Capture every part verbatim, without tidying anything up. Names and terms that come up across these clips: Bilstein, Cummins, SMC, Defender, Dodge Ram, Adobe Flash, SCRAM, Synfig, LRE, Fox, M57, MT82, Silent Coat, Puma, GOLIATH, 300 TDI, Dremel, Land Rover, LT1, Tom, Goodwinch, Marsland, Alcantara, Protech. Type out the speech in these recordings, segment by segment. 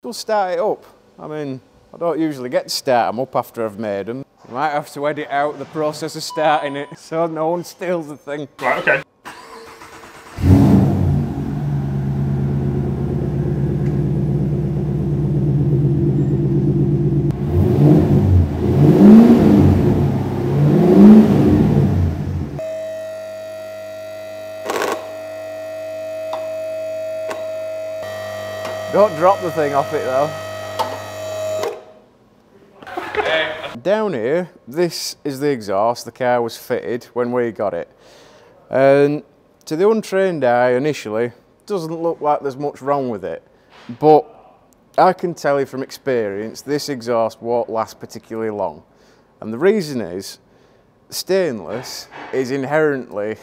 Go start it up. I mean, I don't usually get to start them up after I've made them. You might have to edit out the process of starting it so no one steals the thing. Right, okay. Don't drop the thing off it though. Down here, this is the exhaust the car was fitted when we got it. And to the untrained eye initially, doesn't look like there's much wrong with it. But I can tell you from experience, this exhaust won't last particularly long. And the reason is, stainless is inherently,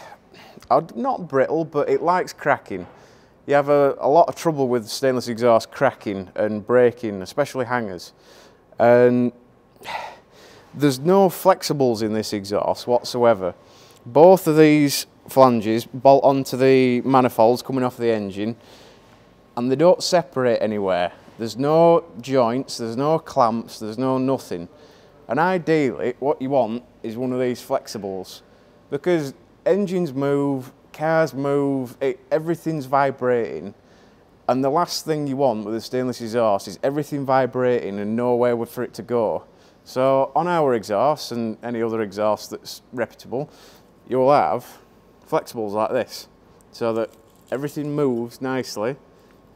not brittle, but it likes cracking. You have a, a lot of trouble with stainless exhaust cracking and breaking, especially hangers. And there's no flexibles in this exhaust whatsoever. Both of these flanges bolt onto the manifolds coming off the engine and they don't separate anywhere. There's no joints, there's no clamps, there's no nothing. And ideally, what you want is one of these flexibles because engines move, cars move, it, everything's vibrating, and the last thing you want with a stainless exhaust is everything vibrating and nowhere for it to go. So on our exhaust and any other exhaust that's reputable, you'll have flexibles like this so that everything moves nicely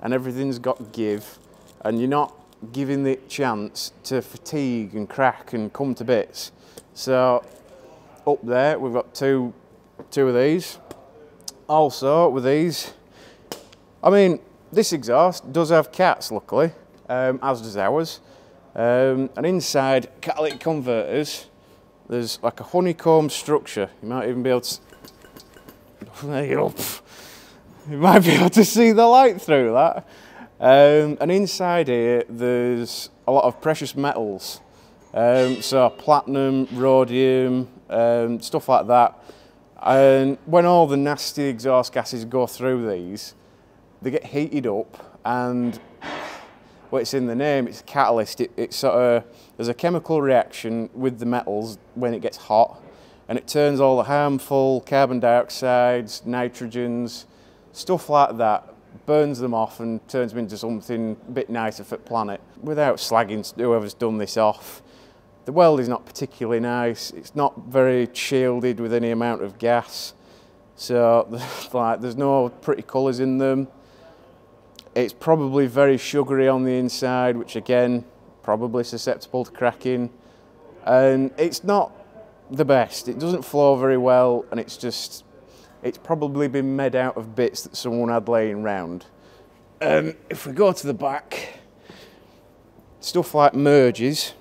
and everything's got give and you're not giving it a chance to fatigue and crack and come to bits. So up there we've got two, two of these. Also with these, I mean, this exhaust does have cats luckily, um, as does ours, um, and inside catalytic converters, there's like a honeycomb structure. You might even be able to, there you go, you might be able to see the light through that. Um, and inside here, there's a lot of precious metals, um, so platinum, rhodium, um, stuff like that. And when all the nasty exhaust gases go through these, they get heated up and, well, it's in the name, it's a catalyst. It, it's sort of, there's a chemical reaction with the metals when it gets hot and it turns all the harmful carbon dioxides, nitrogens, stuff like that, burns them off and turns them into something a bit nicer for the planet. Without slagging whoever's done this off, the weld is not particularly nice, it's not very shielded with any amount of gas, so like, there's no pretty colours in them. It's probably very sugary on the inside, which again, probably susceptible to cracking. And it's not the best, it doesn't flow very well, and it's just, it's probably been made out of bits that someone had laying round. Um, if we go to the back, stuff like merges.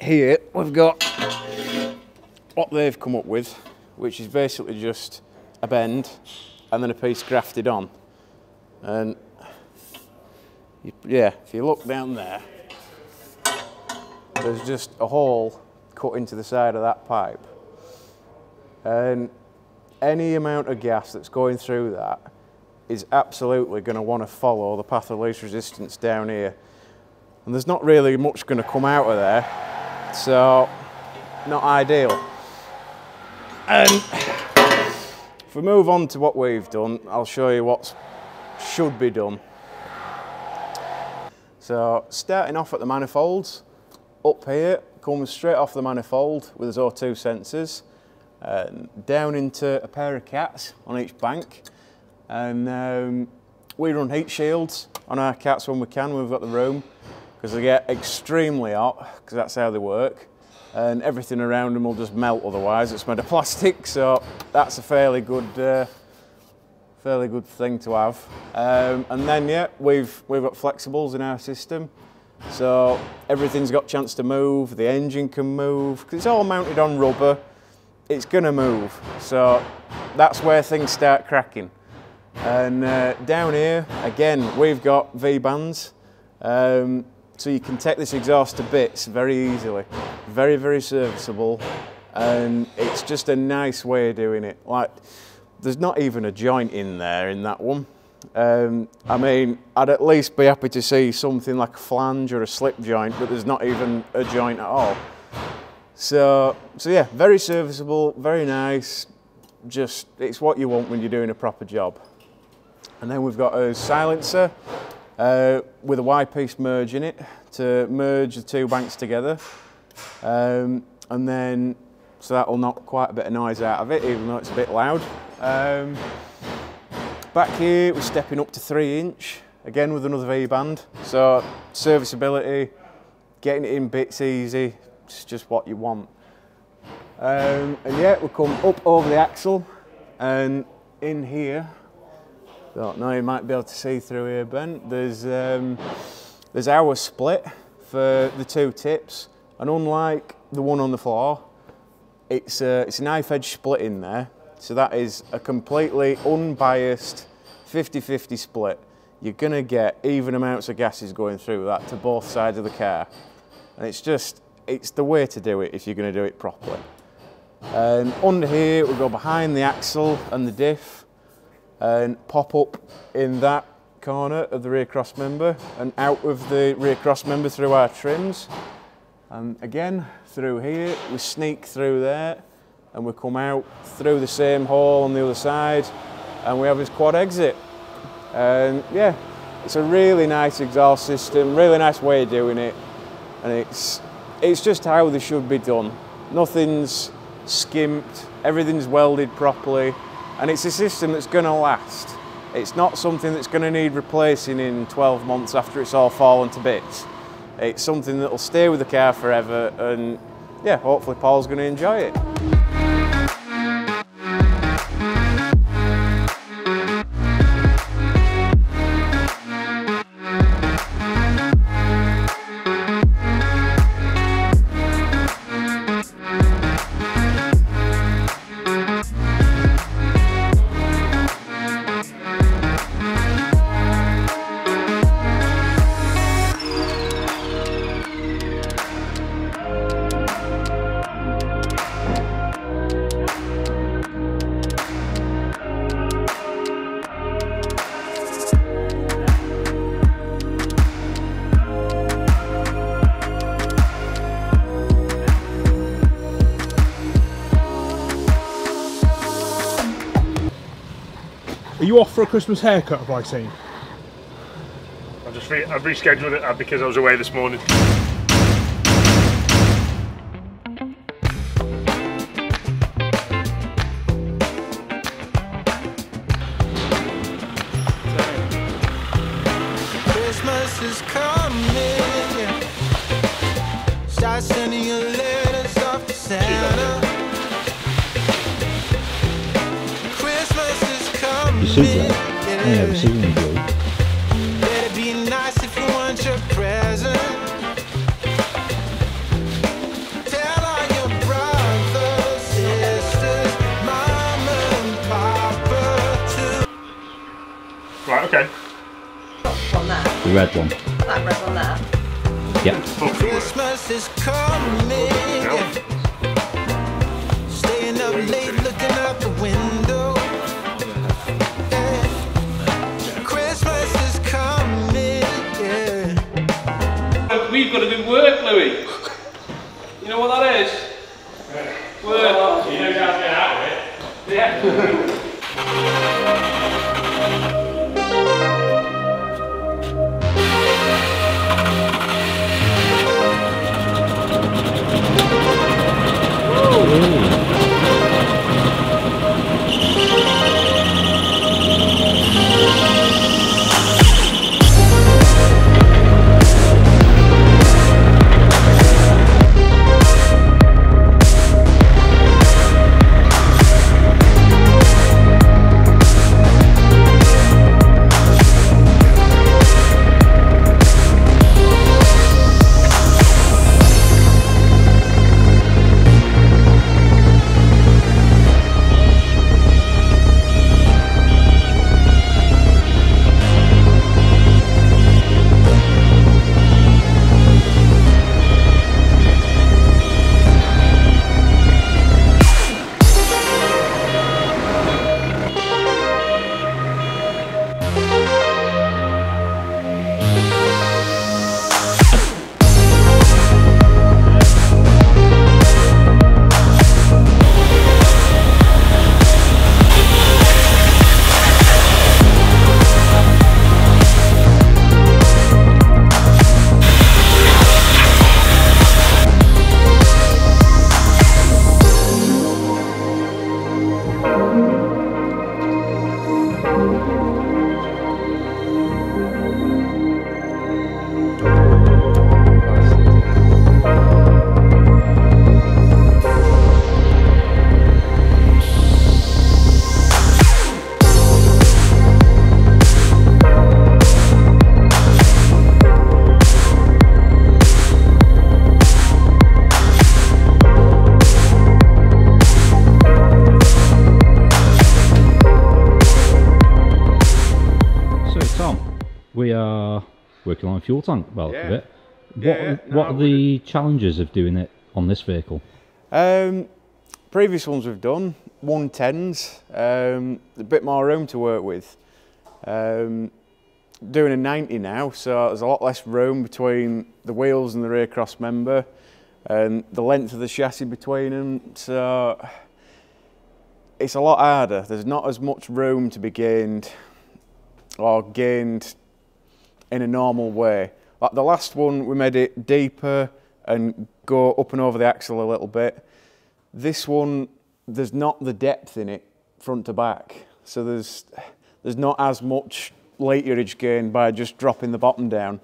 Here we've got what they've come up with, which is basically just a bend and then a piece grafted on. And you, yeah, if you look down there, there's just a hole cut into the side of that pipe. And any amount of gas that's going through that is absolutely going to want to follow the path of least resistance down here. And there's not really much going to come out of there. So, not ideal. And if we move on to what we've done, I'll show you what should be done. So, starting off at the manifolds, up here, comes straight off the manifold with his O two sensors, um, down into a pair of cats on each bank, and um, we run heat shields on our cats when we can, when we've got the room, because they get extremely hot, because that's how they work, and everything around them will just melt otherwise, it's made of plastic, so that's a fairly good uh, fairly good thing to have. Um, and then yeah, we've, we've got flexibles in our system, so everything's got a chance to move, the engine can move, because it's all mounted on rubber, it's going to move, so that's where things start cracking. And uh, down here, again, we've got V-bands, um, so you can take this exhaust to bits very easily, very, very serviceable, and it's just a nice way of doing it. Like, there's not even a joint in there in that one, Um, I mean, I'd at least be happy to see something like a flange or a slip joint, but there's not even a joint at all. So, so yeah, very serviceable, very nice. Just, it's what you want when you're doing a proper job. And then we've got a silencer uh, with a Y-piece merge in it to merge the two banks together. Um, and then, so that'll knock quite a bit of noise out of it, even though it's a bit loud. Um, Back here, we're stepping up to three inch, again with another V-band. So serviceability, getting it in bits easy, it's just what you want. Um, and yeah, we'll come up over the axle and in here, don't know, you might be able to see through here, Ben. There's, um, there's our split for the two tips. And unlike the one on the floor, it's a, it's a knife edge split in there. So that is a completely unbiased fifty fifty split. You're gonna get even amounts of gases going through that to both sides of the car. And it's just, it's the way to do it if you're gonna do it properly. And under here, we'll go behind the axle and the diff and pop up in that corner of the rear cross member and out of the rear cross member through our trims. And again, through here, we sneak through there and we come out through the same hole on the other side, and we have this quad exit. And yeah, it's a really nice exhaust system, really nice way of doing it, and it's, it's just how they should be done. Nothing's skimped, everything's welded properly, and it's a system that's gonna last. It's not something that's gonna need replacing in twelve months after it's all fallen to bits. It's something that'll stay with the car forever, and yeah, hopefully Paul's gonna enjoy it. Are you off for a Christmas haircut, have I seen? I've just re I've rescheduled it because I was away this morning. Christmas is coming. Start sending your letters off to Santa. Super. Yeah, the super enjoyed. Better be nice if you want your present. Tell all your brothers, sisters, mama and papa too. Right, okay. On that. The red one. That red on that. Yep. Christmas is coming. Staying up late looking out the window. We've got to do work, Louis. You know what that is? Work. Well, you know how to get out of it. Yeah. Whoa. Ooh. We are working on a fuel tank by the look of it. What, yeah, no, what are the challenges of doing it on this vehicle? Um, previous ones we've done, one tens, um, a bit more room to work with. Um, doing a ninety now, so there's a lot less room between the wheels and the rear cross member, and the length of the chassis between them, so it's a lot harder. There's not as much room to be gained, or gained in a normal way. Like the last one, we made it deeper and go up and over the axle a little bit. This one, there's not the depth in it front to back, so there's there's not as much laterage gained by just dropping the bottom down.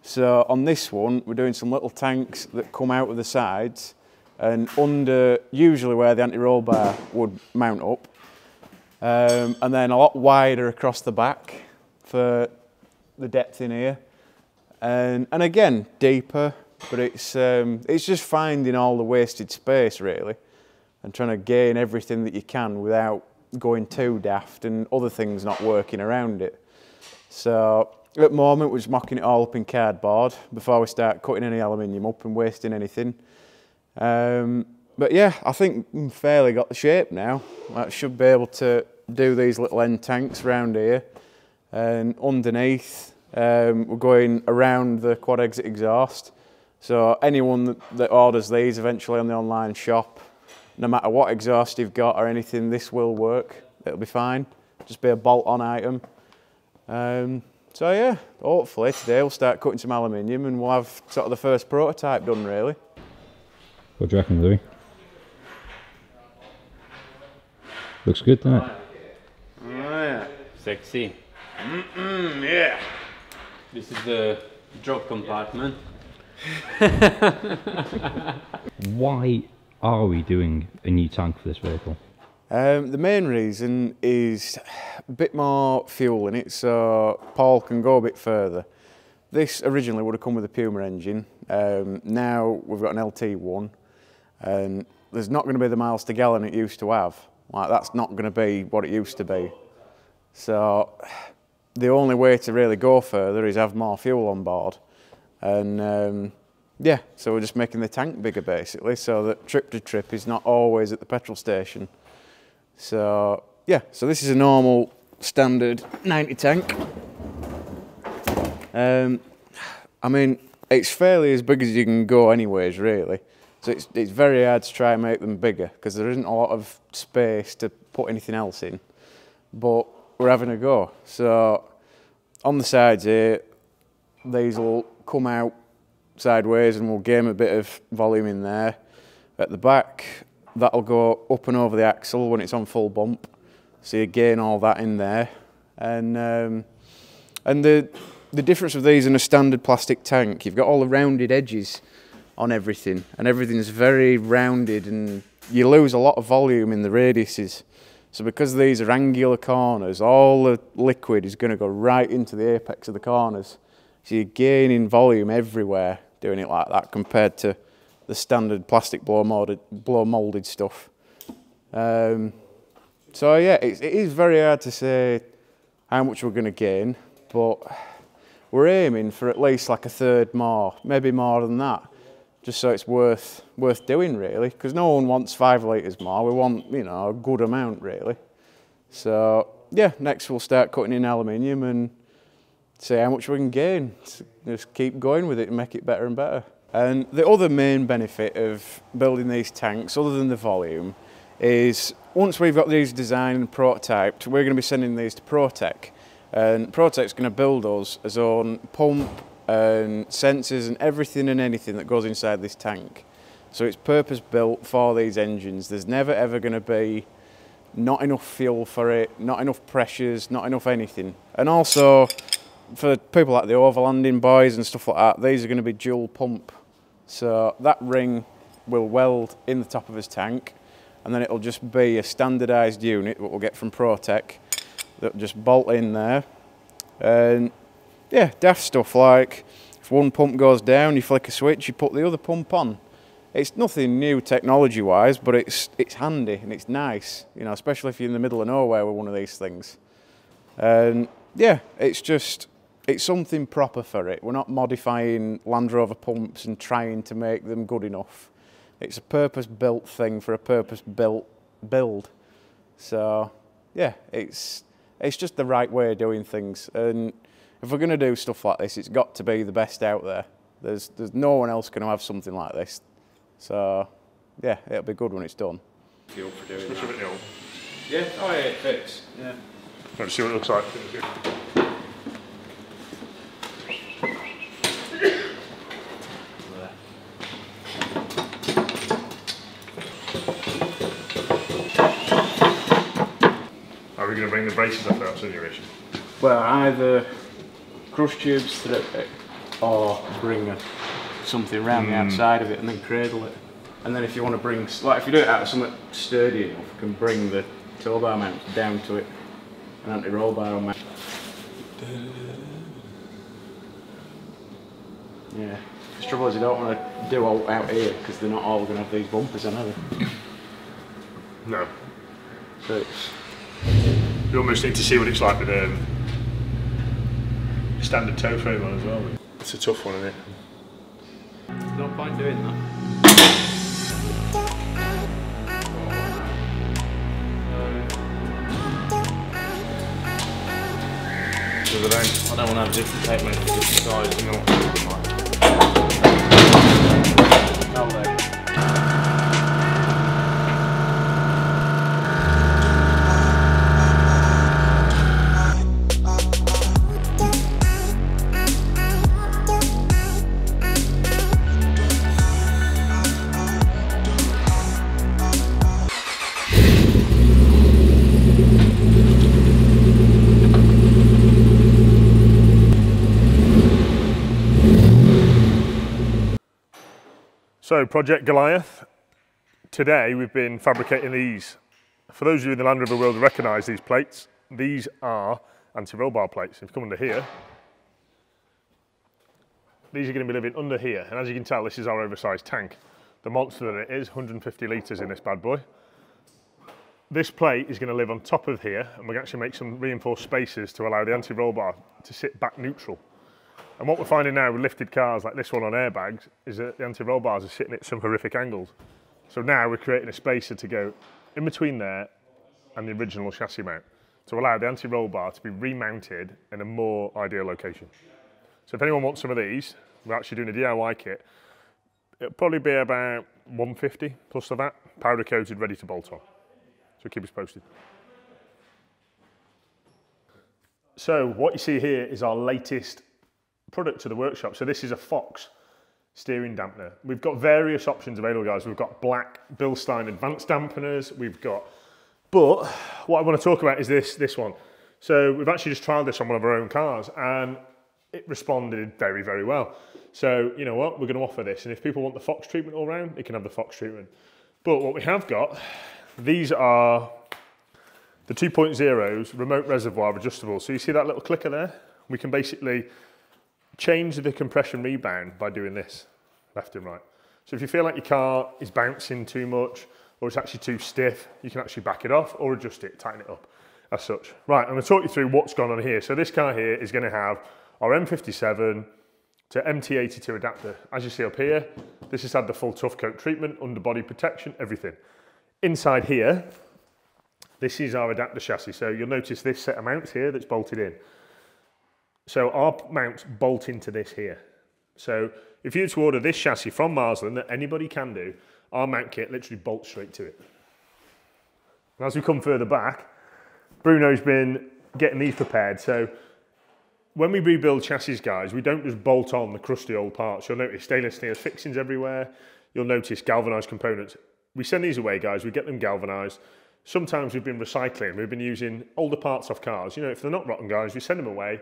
So on this one, we're doing some little tanks that come out of the sides and under, usually where the anti-roll bar would mount up, um, and then a lot wider across the back for the depth in here, and and again deeper, but it's um, it's just finding all the wasted space really, and trying to gain everything that you can without going too daft and other things not working around it. So at the moment we're just mocking it all up in cardboard before we start cutting any aluminium up and wasting anything. Um, but yeah, I think I've fairly got the shape now. I should be able to do these little end tanks round here. And underneath, um, we're going around the quad exit exhaust. So anyone that, that orders these eventually on the online shop, no matter what exhaust you've got or anything, this will work. It'll be fine. Just be a bolt-on item. Um, so yeah, hopefully today we'll start cutting some aluminium and we'll have sort of the first prototype done really. What do you reckon, Louis? Looks good, doesn't it? Oh yeah, sexy. Mm-mm, yeah. This is the drop compartment. Why are we doing a new tank for this vehicle? Um, the main reason is a bit more fuel in it, so Paul can go a bit further. This originally would have come with a Puma engine. Um, now we've got an L T one, and there's not going to be the miles to gallon it used to have. Like, that's not going to be what it used to be. So the only way to really go further is have more fuel on board, and um, yeah, so we're just making the tank bigger basically, so that trip to trip is not always at the petrol station. So yeah, so this is a normal standard ninety tank. Um, I mean, it's fairly as big as you can go anyways really, so it's, it's very hard to try and make them bigger because there isn't a lot of space to put anything else in, but we're having a go. So on the sides here, these will come out sideways and we'll gain a bit of volume in there. At the back, that'll go up and over the axle when it's on full bump, so you gain all that in there. And um, and the the difference of these in a standard plastic tank, you've got all the rounded edges on everything, and everything's very rounded, and you lose a lot of volume in the radiuses. So because these are angular corners, all the liquid is going to go right into the apex of the corners. So you're gaining volume everywhere doing it like that compared to the standard plastic blow molded, blow molded stuff. Um, so yeah, it, it is very hard to say how much we're going to gain, but we're aiming for at least like a third more, maybe more than that, just so it's worth worth doing really, because no one wants five litres more, we want, you know, a good amount really. So yeah, next we'll start cutting in aluminium and see how much we can gain. Just keep going with it and make it better and better. And the other main benefit of building these tanks, other than the volume, is once we've got these designed and prototyped, we're going to be sending these to Protech, and Protech's going to build us his own pump and sensors and everything and anything that goes inside this tank. So it's purpose built for these engines. There's never ever going to be not enough fuel for it, not enough pressures, not enough anything. And also for people like the overlanding boys and stuff like that, these are going to be dual pump. So that ring will weld in the top of his tank, and then it'll just be a standardised unit that we'll get from Protech that just bolt in there. And yeah, daft stuff like if one pump goes down, you flick a switch, you put the other pump on. It's nothing new technology-wise, but it's it's handy and it's nice, you know, especially if you're in the middle of nowhere with one of these things. And yeah, it's just it's something proper for it. We're not modifying Land Rover pumps and trying to make them good enough. It's a purpose-built thing for a purpose-built build. So yeah, it's it's just the right way of doing things. And if we're going to do stuff like this, it's got to be the best out there. There's there's no one else going to have something like this. So, yeah, it'll be good when it's done. Thank you for doing that. It all. Yeah, oh yeah, it fits. Yeah. Let's see what it looks like. Are we going to bring the braces up out to the original? Well, either crush tubes through it or bring a something around mm. the outside of it and then cradle it. And then if you want to bring, like if you do it out of something sturdy enough, you can bring the tow bar mount down to it, an anti-roll bar mount. Yeah, the trouble is you don't want to do all out here because they're not all going to have these bumpers on, are they? No. So it's... You almost need to see what it's like with a um, standard tow frame on as well. It's a tough one, isn't it? No point doing that. I don't want to have different tape measures, different size, you know what I mean? So Project Goliath, today we've been fabricating these. For those of you in the Land Rover world who recognise these plates, these are anti-roll bar plates. If you come under here, these are going to be living under here. And as you can tell, this is our oversized tank. The monster that it is, one hundred fifty litres in this bad boy. This plate is going to live on top of here, and we're going to actually make some reinforced spaces to allow the anti-roll bar to sit back neutral. And what we're finding now with lifted cars like this one on airbags is that the anti-roll bars are sitting at some horrific angles. So now we're creating a spacer to go in between there and the original chassis mount to allow the anti-roll bar to be remounted in a more ideal location. So if anyone wants some of these, we're actually doing a D I Y kit. It'll probably be about one fifty plus the V A T, powder coated, ready to bolt on. So keep us posted. So what you see here is our latest product to the workshop. So this is a Fox steering dampener. We've got various options available, guys. We've got black Bilstein advanced dampeners, we've got, but what I want to talk about is this this one. So we've actually just trialed this on one of our own cars and it responded very, very well. So you know what, we're going to offer this, and if people want the Fox treatment all round, they can have the Fox treatment. But what we have got, these are the two point zeros remote reservoir adjustable. So you see that little clicker there? We can basically change the compression rebound by doing this, left and right. So if you feel like your car is bouncing too much or it's actually too stiff, you can actually back it off or adjust it, tighten it up as such. Right, I'm gonna talk you through what's gone on here. So this car here is gonna have our M fifty-seven to M T eighty-two adapter. As you see up here, this has had the full tough coat treatment, underbody protection, everything. Inside here, this is our adapter chassis. So you'll notice this set of mounts here that's bolted in. So our mounts bolt into this here. So if you were to order this chassis from Marsland, that anybody can do, our mount kit literally bolts straight to it. And as we come further back, Bruno's been getting these prepared. So when we rebuild chassis, guys, we don't just bolt on the crusty old parts. You'll notice stainless steel fixings everywhere. You'll notice galvanised components. We send these away, guys, we get them galvanised. Sometimes we've been recycling. We've been using older parts off cars. You know, if they're not rotten, guys, we send them away.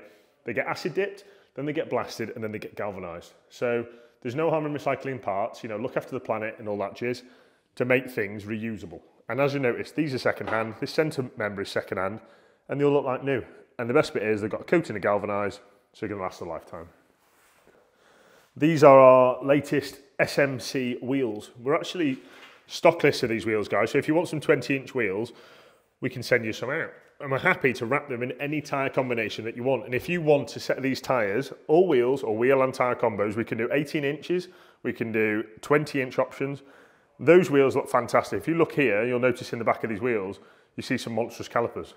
They get acid dipped, then they get blasted, and then they get galvanized. So there's no harm in recycling parts, you know, look after the planet and all that jizz to make things reusable. And as you notice, these are secondhand, this centre member is secondhand, and they'll look like new. And the best bit is they've got a coating of galvanise, so they're going to last a lifetime. These are our latest S M C wheels. We're actually stockless of these wheels, guys, so if you want some twenty inch wheels, we can send you some out. And we're happy to wrap them in any tyre combination that you want. And if you want a set of these tyres, all wheels or wheel and tyre combos, we can do eighteen inches, we can do twenty inch options. Those wheels look fantastic. If you look here, you'll notice in the back of these wheels, you see some monstrous calipers.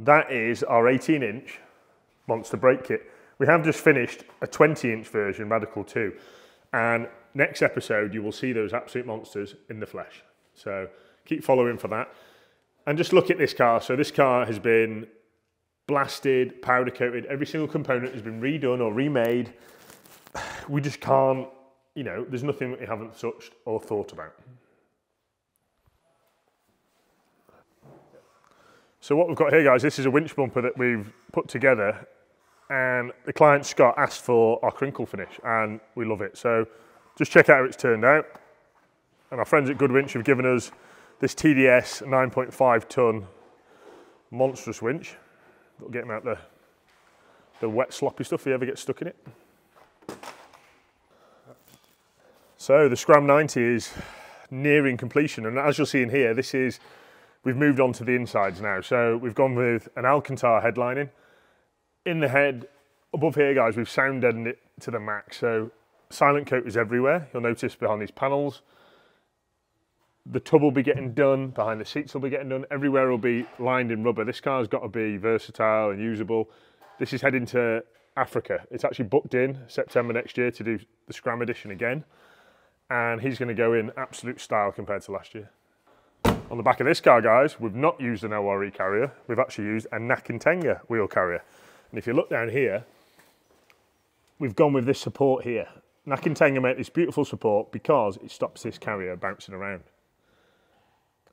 That is our eighteen inch monster brake kit. We have just finished a twenty inch version, Radical two. And next episode, you will see those absolute monsters in the flesh. So keep following for that. And just look at this car. So this car has been blasted, powder coated. Every single component has been redone or remade. We just can't, you know, there's nothing that we haven't touched or thought about. So what we've got here, guys, this is a winch bumper that we've put together, and the client Scott asked for our crinkle finish and we love it. So just check out how it's turned out. And our friends at Goodwinch have given us this T D S nine point five ton monstrous winch. That'll get him out the, the wet sloppy stuff if he ever gets stuck in it. So the SCRAM ninety is nearing completion, and as you'll see in here, this is, we've moved on to the insides now. So we've gone with an Alcantara headlining. In the head, above here, guys, we've sound deadened it to the max. So Silent Coat is everywhere. You'll notice behind these panels, the tub will be getting done, behind the seats will be getting done, everywhere will be lined in rubber. This car's got to be versatile and usable. This is heading to Africa. It's actually booked in September next year to do the SCRAM edition again. And he's going to go in absolute style compared to last year. On the back of this car, guys, we've not used an L R E carrier. We've actually used a Nakintenga wheel carrier. And if you look down here, we've gone with this support here. Nakintenga made this beautiful support because it stops this carrier bouncing around.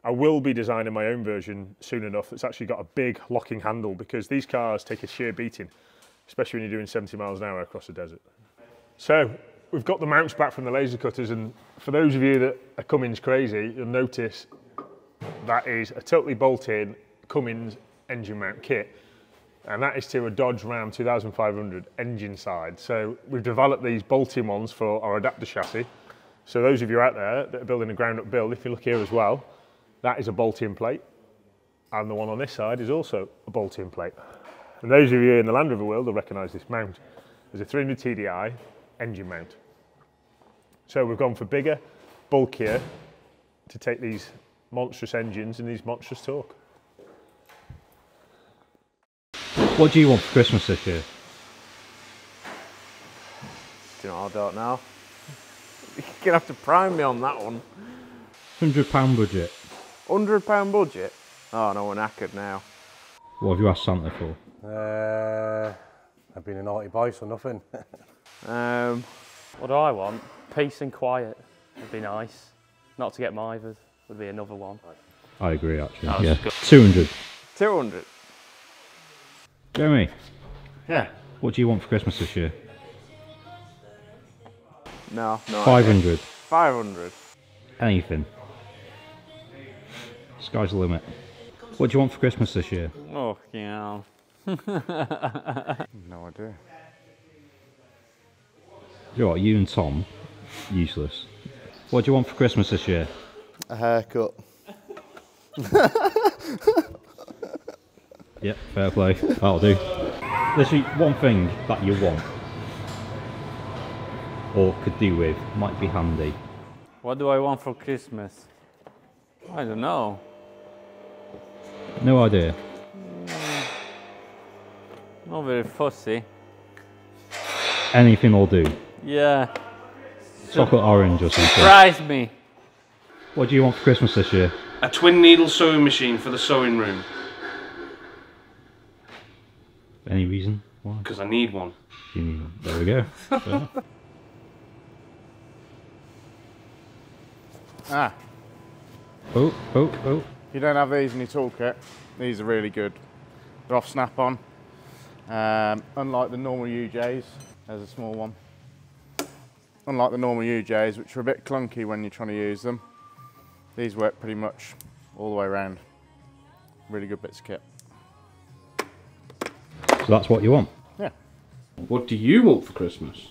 I will be designing my own version soon enough that's actually got a big locking handle, because these cars take a sheer beating, especially when you're doing seventy miles an hour across the desert. So we've got the mounts back from the laser cutters, and for those of you that are Cummins crazy, you'll notice that is a totally bolt-in Cummins engine mount kit, and that is to a Dodge Ram two thousand five hundred engine side. So we've developed these bolt-in ones for our adapter chassis. So those of you out there that are building a ground-up build, if you look here as well, that is a bolt-in plate, and the one on this side is also a bolt-in plate. And those of you in the Land Rover world will recognise this mount as a three hundred T D I engine mount. So we've gone for bigger, bulkier, to take these monstrous engines and these monstrous torque. What do you want for Christmas this year? Do you know, I don't know. You're going to have to prime me on that one. one hundred pound budget. one hundred pound budget? Oh no, we're knackered now. What have you asked Santa for? Uh, I've been a naughty boy, so nothing. um, what do I want? Peace and quiet would be nice. Not to get mithered would be another one. I agree, actually. That's yeah. Good. two hundred. two hundred. Jeremy. Yeah. What do you want for Christmas this year? No. no five hundred. Idea. five hundred. Anything. Sky's the limit. What do you want for Christmas this year? Oh, yeah. No idea. You know what, you and Tom, useless. What do you want for Christmas this year? A haircut. Yep, fair play. That'll do. Literally, one thing that you want or could do with might be handy. What do I want for Christmas? I don't know. No idea. Mm, not very fussy. Anything will do. Yeah. Chocolate orange or something. Surprise me. What do you want for Christmas this year? A twin needle sewing machine for the sewing room. Any reason why? Because I need one. You need one. There we go. Fair. Ah. Oh, oh, oh. You don't have these in your toolkit. These are really good. They're off Snap-on. Um, unlike the normal U Js, there's a small one. Unlike the normal U Js, which are a bit clunky when you're trying to use them, these work pretty much all the way around. Really good bits of kit. So that's what you want? Yeah. What do you want for Christmas?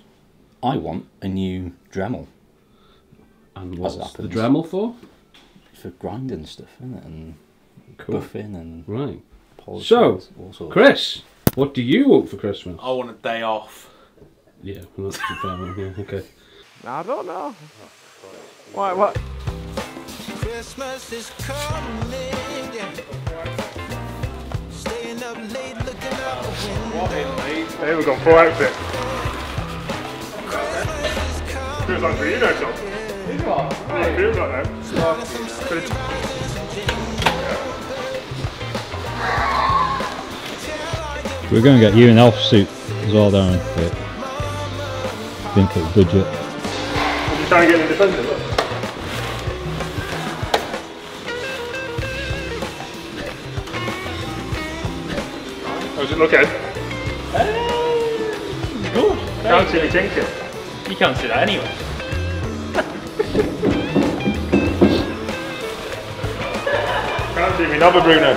I want a new Dremel. And what's the Dremel for? For grinding stuff, isn't it? And cool. Buffing and right. Polishing. So, and Chris, what do you want for Christmas? I want a day off. Yeah, well, that's a fair one. Yeah, okay. I don't know. Why? What? Christmas is coming. Hey, we've gone full outfit. Feels like for you now, Tom. It feels like that. We're going to get you an elf suit as well, Darren. I think it's budget. I'm just trying to get the Defender, look. How's it looking? Uh, good. You can't see me tinker. You can't see that anyway. Can't see me another Bruno.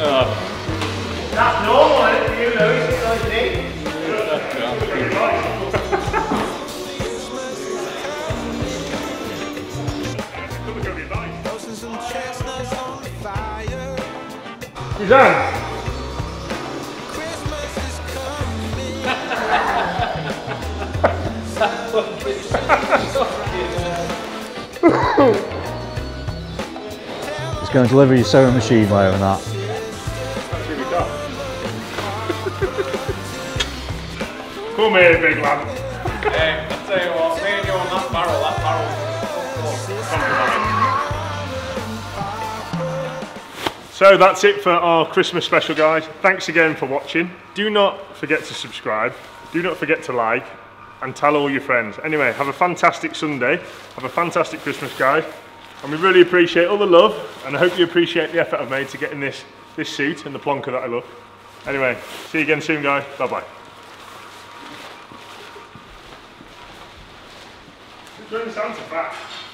Oh. That's normal, isn't it? You know, you see those things. That's pretty nice. Suzanne! Christmas is coming. That fucking sucks. It's going to deliver your sewing machine later and that. That's really tough. Come here, big lad. Hey, I'll tell you what, me and you on that barrel, that barrel. Come on. So that's it for our Christmas special, guys. Thanks again for watching. Do not forget to subscribe. Do not forget to like and tell all your friends. Anyway, have a fantastic Sunday. Have a fantastic Christmas, guys. And we really appreciate all the love, and I hope you appreciate the effort I've made to get in this, this suit and the plonker that I love. Anyway, see you again soon, guys. Bye-bye. You're doing Santa back.